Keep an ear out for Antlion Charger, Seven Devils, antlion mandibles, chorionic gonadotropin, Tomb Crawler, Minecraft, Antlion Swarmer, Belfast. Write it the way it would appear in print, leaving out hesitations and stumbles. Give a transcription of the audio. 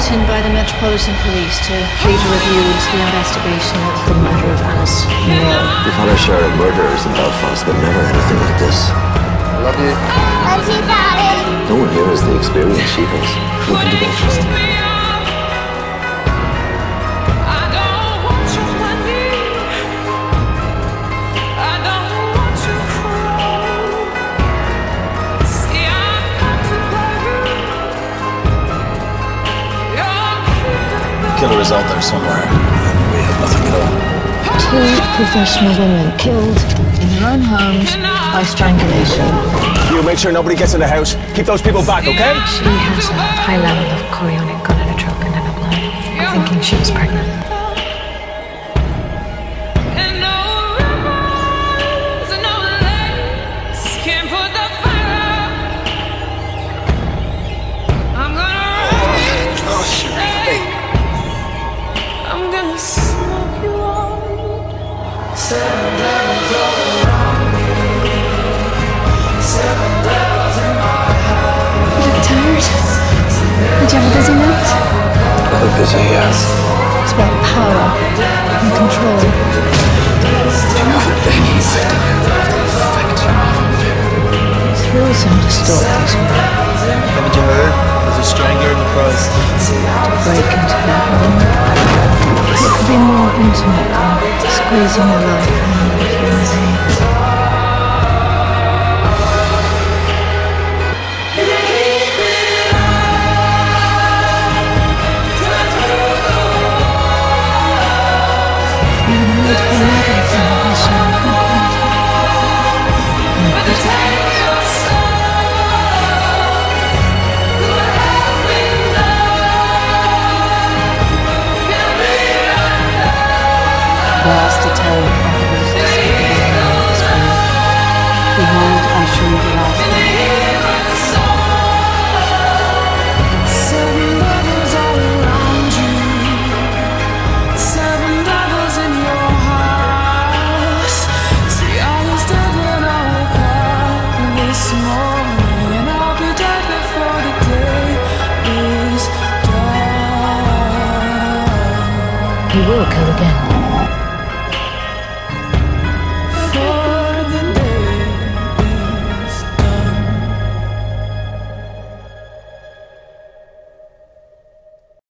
commissioned by the Metropolitan Police to lead a review into the investigation of the murder of Alice. Yeah. We've had our share of murderers in Belfast, but never anything like this. I love you. I love you, Daddy. No one here has the experience she has. Welcome to Belfast. Killer is out there somewhere, and we have nothing at all. Two professional women killed in their own homes by strangulation. You make sure nobody gets in the house. Keep those people back, okay? She has a high level of chorionic gonadotropin in her blood. I'm thinking she was pregnant. Did you have a busy night? Quite busy, yes. It's about power and control. Thrills him to stalk these men. Haven't you heard? There's a strangler in the press. To break into their home. It could be more intimate than squeezing your life out of human beings. Last attempt. Behold, I show you the last one. Seven devils all around you. Seven devils in your heart. See, I was dead when I woke up this morning, and I'll be dead before the day is done. You will kill again.